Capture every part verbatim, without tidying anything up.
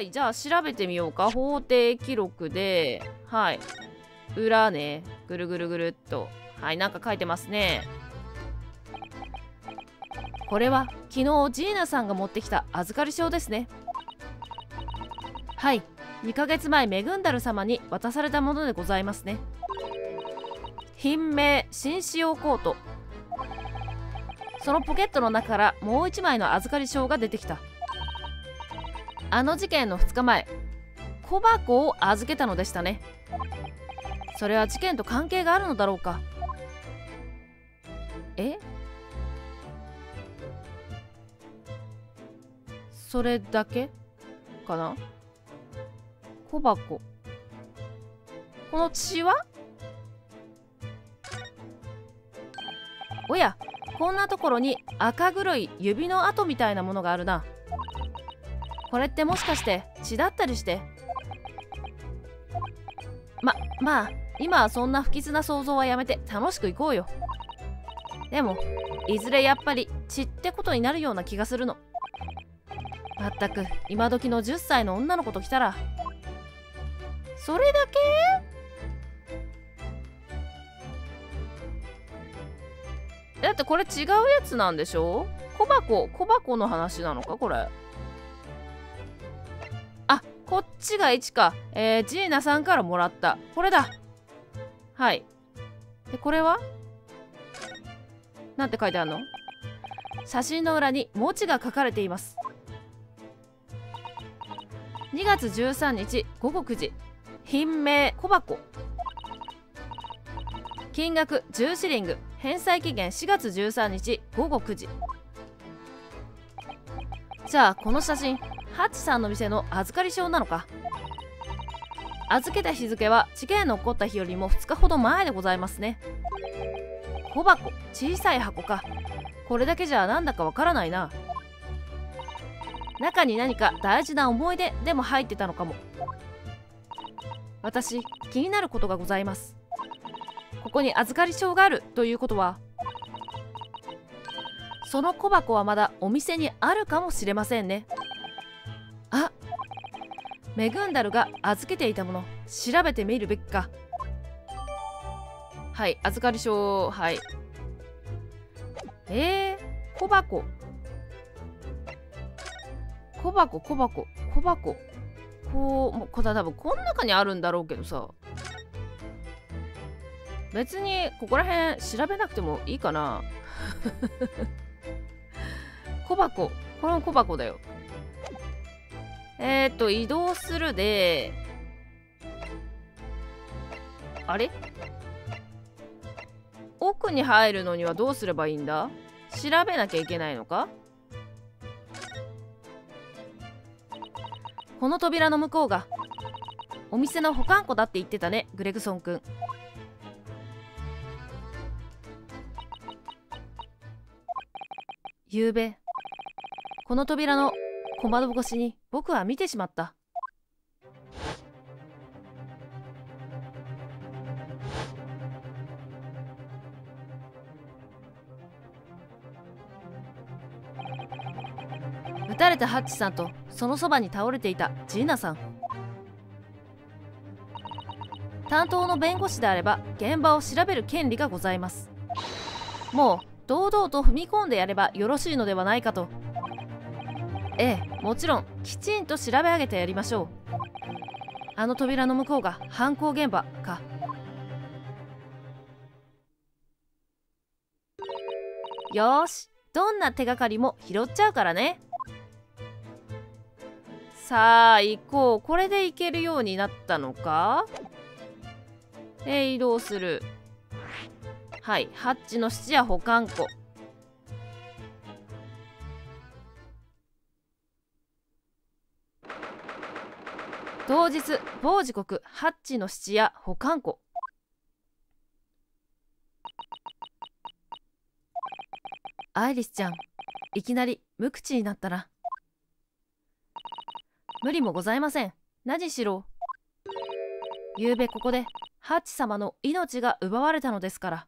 はい、じゃあ調べてみようか。法定記録で、はい。裏ね、ぐるぐるぐるっと。はい、なんか書いてますね。これは昨日ジーナさんが持ってきた預かり証ですね。はい、にかげつまえメグンダル様に渡されたものでございますね。品名、新使用コート。そのポケットの中からもういちまいの預かり証が出てきた。あの事件のふつかまえ、小箱を預けたのでしたね。それは事件と関係があるのだろうか。え？それだけかな。小箱。この血は？おや、こんなところに赤黒い指の跡みたいなものがあるな。これってもしかして血だったりして。ままあ今はそんな不吉な想像はやめて楽しくいこうよ。でもいずれやっぱり血ってことになるような気がするの。まったく今時のじゅっさいの女の子ときたらそれだけ。だってこれ違うやつなんでしょ。小箱小箱の話なのかこれ。あ、こっちがいちか。えー、ジーナさんからもらったこれだ。はい。でこれはなんて書いてあるの。写真の裏に文字が書かれています。にがつじゅうさんにちごごくじ、品名小箱、金額じゅうシリング、返済期限しがつじゅうさんにちごごくじ。じゃあこの写真ハッチさんの店の預かり証なのか。預けた日付は事件の起こった日よりもふつかほど前でございますね。小箱、小さい箱か。これだけじゃなんだかわからないな。中に何か大事な思い出でも入ってたのかも。私気になることがございます。ここに預かり証があるということはその小箱はまだお店にあるかもしれませんね。あ、メグンダルが預けていたもの調べてみるべきか。はい、預かり証。はい。えー、小箱小箱小箱小箱こう、もうこれは多分この中にあるんだろうけどさ、別にここら辺調べなくてもいいかな。小箱、これも小箱だよ。えー、っと移動するで、あれ奥に入るのにはどうすればいいんだ。調べなきゃいけないのか。この扉の向こうがお店の保管庫だって言ってたね、グレグソン君。ゆうべこの扉の小窓越しに僕は見てしまった。撃たれたハッチさんとそのそばに倒れていたジーナさん。担当の弁護士であれば現場を調べる権利がございます。もう堂々と踏み込んでやればよろしいのではないかと。ええ、もちろんきちんと調べ上げてやりましょう。あの扉の向こうが犯行現場か。よーし、どんな手がかりも拾っちゃうからね。さあ行こう。これで行けるようになったのか。え、移動する。はい、ハッチの質や保管庫。同日某時刻、ハッチの質や保管庫。アイリスちゃん、いきなり無口になったな。無理もございません。何しろゆうべここでハッチ様の命が奪われたのですから。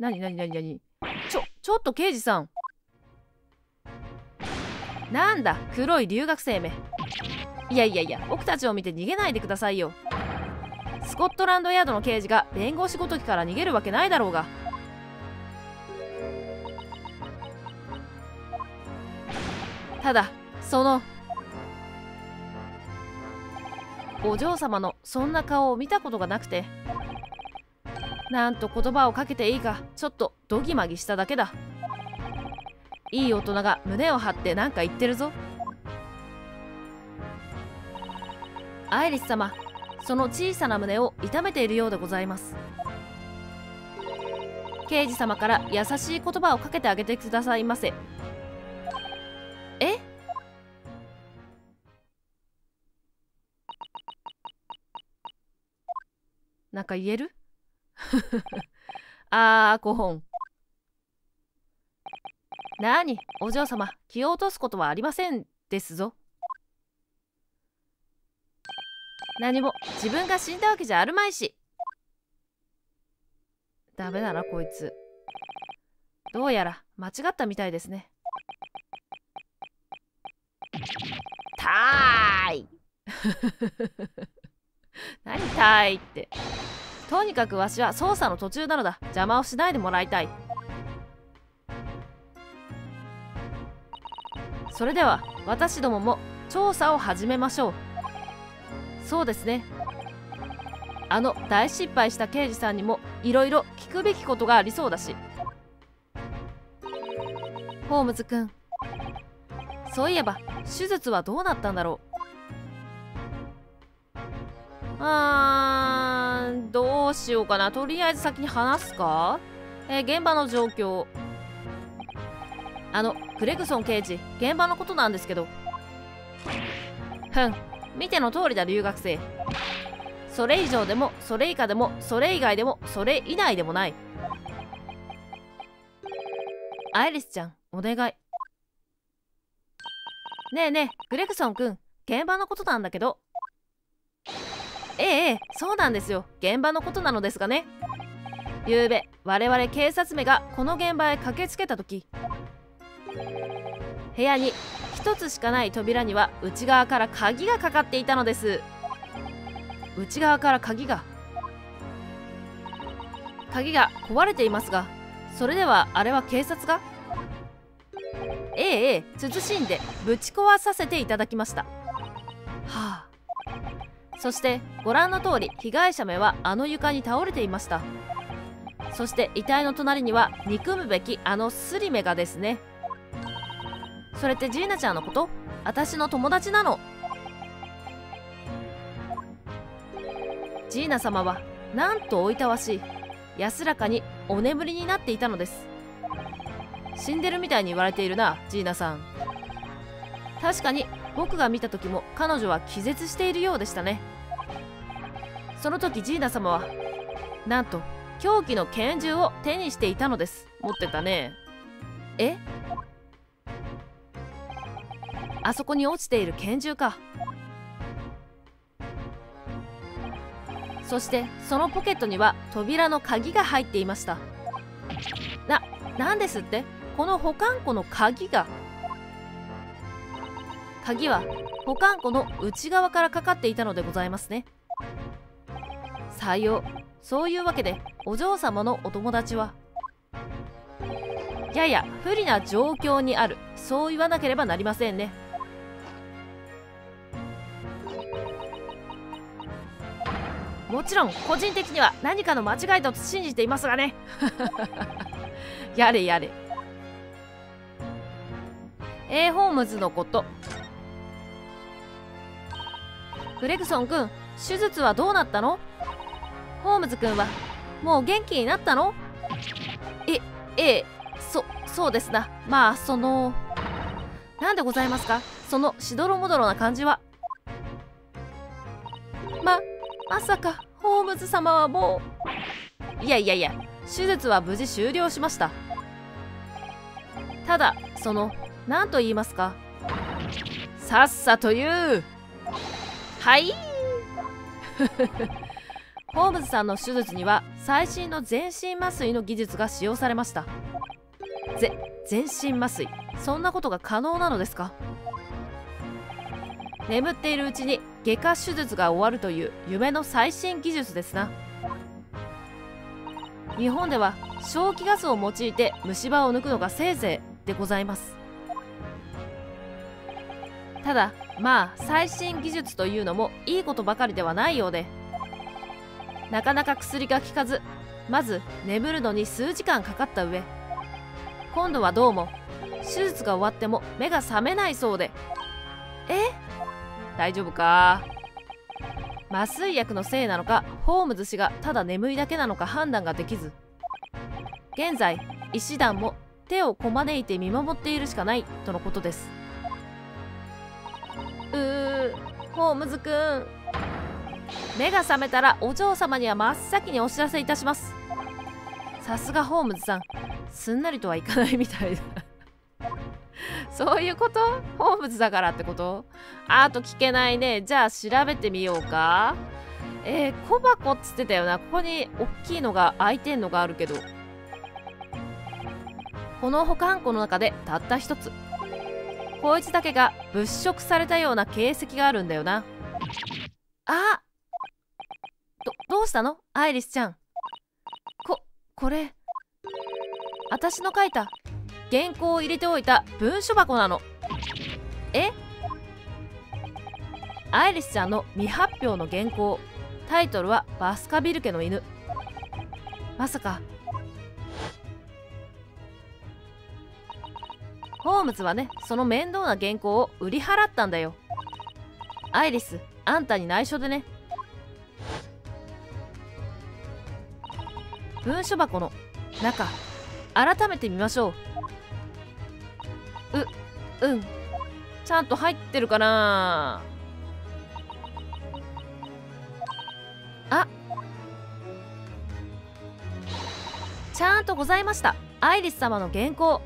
なになになになに、ちょちょっと刑事さん、なんだ黒い留学生め。いやいやいや、僕たちを見て逃げないでくださいよ。スコットランドヤードの刑事が弁護士ごときから逃げるわけないだろうが。ただそのお嬢様のそんな顔を見たことがなくて、なんと言葉をかけていいかちょっとドギマギしただけだ。いい大人が胸を張って何か言ってるぞ。アイリス様、その小さな胸を痛めているようでございます。刑事様から優しい言葉をかけてあげてくださいませ。え？なんか言える？あー、ごほん。なに、お嬢様、気を落とすことはありませんですぞ。何も自分が死んだわけじゃあるまいし。ダメだなこいつ。どうやら間違ったみたいですね。たーい何たーいって。とにかくわしは捜査の途中なのだ。邪魔をしないでもらいたい。それでは私どもも調査を始めましょう。そうですね、あの大失敗した刑事さんにもいろいろ聞くべきことがありそうだし。ホームズくん、そういえば手術はどうなったんだろう。あー、どうしようかな。とりあえず先に話すか。えー、現場の状況。あのグレグソン刑事、現場のことなんですけど。ふん、見ての通りだ留学生。それ以上でもそれ以下でもそれ以外でもそれ以内でもない。アイリスちゃん、お願い。ねえねえグレグソン君、現場のことなんだけど。ええええ、そうなんですよ。現場のことなのですがね、ゆうべ我々警察めがこの現場へ駆けつけた時、部屋に一つしかない扉には内側から鍵がかかっていたのです。内側から鍵が鍵が壊れていますが、それではあれは警察がええええ慎んでぶち壊させていただきました。はあ、そしてご覧の通り被害者めはあの床に倒れていました。そして遺体の隣には憎むべきあのスリメがですね。それってジーナちゃんのこと？私の友達なの。ジーナ様はなんとおいたわしい安らかにお眠りになっていたのです。死んでるみたいに言われているなジーナさん。確かに僕が見た時も彼女は気絶しているようでしたね。その時ジーナ様はなんと凶器の拳銃を手にしていたのです。持ってたねえ。あそこに落ちている拳銃か。そしてそのポケットには扉の鍵が入っていました。な、なんですって？この保管庫の鍵が鍵は保管庫の内側からかかっていたのでございますね。採用。そういうわけでお嬢様のお友達はやや不利な状況にある。そう言わなければなりませんね。もちろん個人的には何かの間違いだと信じていますがねやれやれ。Aホームズのこと。グレグソン君、手術はどうなったの？ホームズ君はもう元気になったの？えええ、そそうですな。まあそのなんでございますか、そのしどろもどろな感じは。ままさかホームズ様はもう。いやいやいや、手術は無事終了しました。ただその何と言いますか、さっさと言う。はいホームズさんの手術には最新の全身麻酔の技術が使用されました。ぜ全身麻酔、そんなことが可能なのですか？眠っているうちに外科手術が終わるという夢の最新技術ですな。日本では消気ガスを用いて虫歯を抜くのがせいぜいでございます。ただまあ最新技術というのもいいことばかりではないようで、なかなか薬が効かず、まず眠るのに数時間かかった上、今度はどうも手術が終わっても目が覚めないそうで、え大丈夫か？麻酔薬のせいなのか、ホームズ氏がただ眠いだけなのか判断ができず、現在医師団も手をこまねいて見守っているしかないとのことです。うーホームズくん、目が覚めたらお嬢様には真っ先にお知らせいたします。さすがホームズさん、すんなりとはいかないみたいだそういうこと？ホームズだからってこと？あと聞けないね。じゃあ調べてみようか。えー、小箱っつってたよな。ここにおっきいのが開いてんのがあるけど、この保管庫の中でたった一つ、こいつだけが物色されたような形跡があるんだよな。あどどうしたのアイリスちゃん。ここれ私の書いた原稿を入れておいた文書箱なの。えアイリスちゃんの未発表の原稿、タイトルは「バスカビル家の犬」。まさかホームズはね、その面倒な原稿を売り払ったんだよ。アイリス、あんたに内緒でね。文書箱の中、改めて見ましょう。ううんちゃんと入ってるかな。あちゃんとございました。アイリス様の原稿。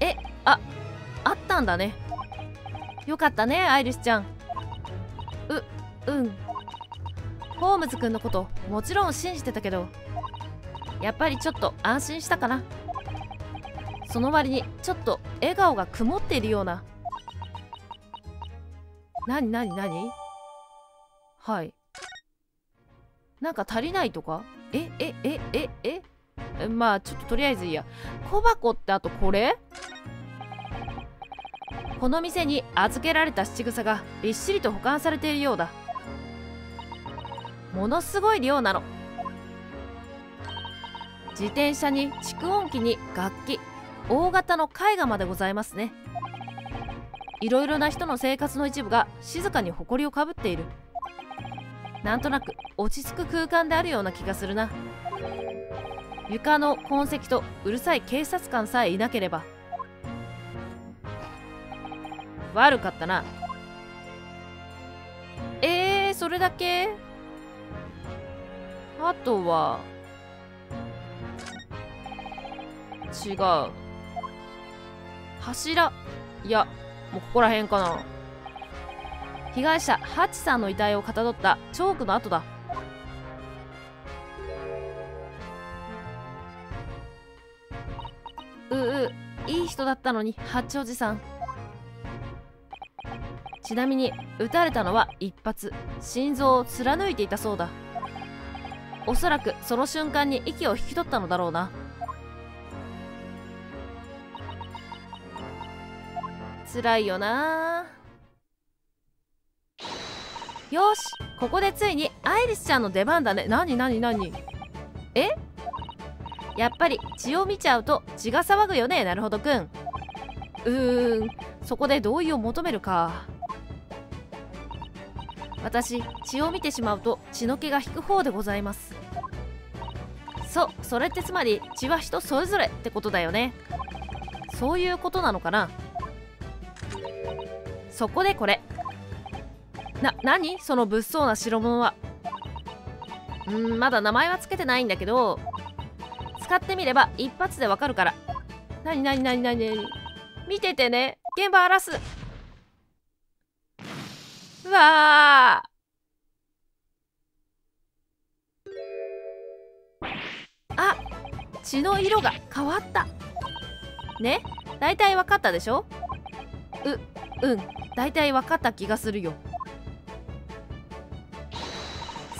えああったんだね。よかったねアイリスちゃん。ううんホームズくんのこともちろん信じてたけど、やっぱりちょっと安心したかな。その割にちょっと笑顔が曇っているような。なになになに、はい、なんか足りないとか。ええええええ、まあちょっととりあえずいいや。小箱ってあとこれ、この店に預けられた質草がびっしりと保管されているようだ。ものすごい量なの。自転車に蓄音機に楽器、大型の絵画までございますね。いろいろな人の生活の一部が静かに埃をかぶっている。なんとなく落ち着く空間であるような気がするな。床の痕跡とうるさい警察官さえいなければ。悪かったな。えー、それだけ？あとは違う柱、いやもうここら辺かな。被害者ハッチさんの遺体をかたどったチョークの跡だ。うういい人だったのにハッチおじさん。ちなみに撃たれたのは一発、心臓を貫いていたそうだ。おそらくその瞬間に息を引き取ったのだろうな。辛いよな。よし、ここでついにアイリスちゃんの出番だね。なになになに、えやっぱり血を見ちゃうと血が騒ぐよね。なるほどくん。うーんそこで同意を求めるか。私血を見てしまうと血の気が引く方でございます。そう、それってつまり血は人それぞれってことだよね。そういうことなのかな。そこでこれな、何その物騒な代物は。んーまだ名前はつけてないんだけど、使ってみれば一発でわかるから。なになになになに、見ててね、現場荒らす。うわー血の色が変わったね。大体わかったでしょ。ううん大体わかった気がするよ。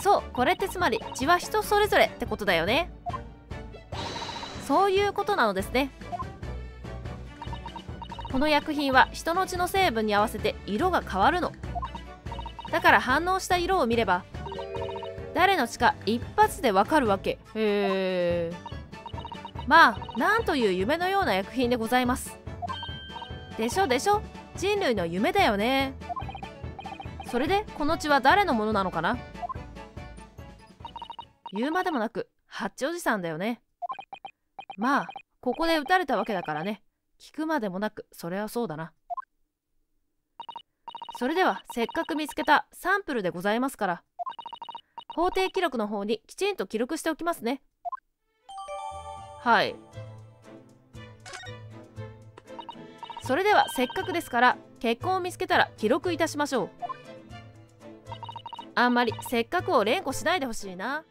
そう、これってつまり血は人それぞれってことだよね。そういうことなのですね。この薬品は人の血の成分に合わせて色が変わるのだから、反応した色を見れば誰の血か一発でわかるわけ。へえ。まあなんという夢のような薬品でございます。でしょでしょ、人類の夢だよね。それでこの血は誰のものなのかな。言うまでもなく八丁おじさんだよね。まあここで撃たれたわけだからね、聞くまでもなくそれはそうだな。それではせっかく見つけたサンプルでございますから、法定記録の方にきちんと記録しておきますね。はい、それではせっかくですから血痕を見つけたら記録いたしましょう。あんまりせっかくを連呼しないでほしいな。